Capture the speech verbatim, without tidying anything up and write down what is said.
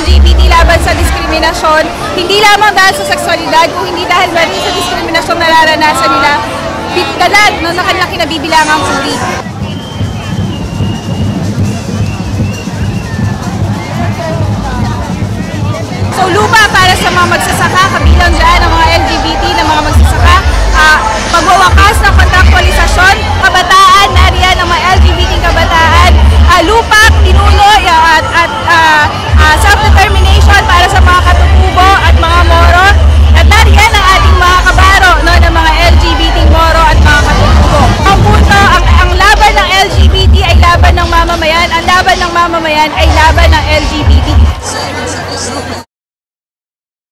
L G B T laban sa diskriminasyon, hindi lamang dahil sa seksualidad, kung hindi dahil meron sa diskriminasyon nararanasan nila, bitkalad no, na kanilang kinabibilangang kundi. So lupa para sa mga magsasaka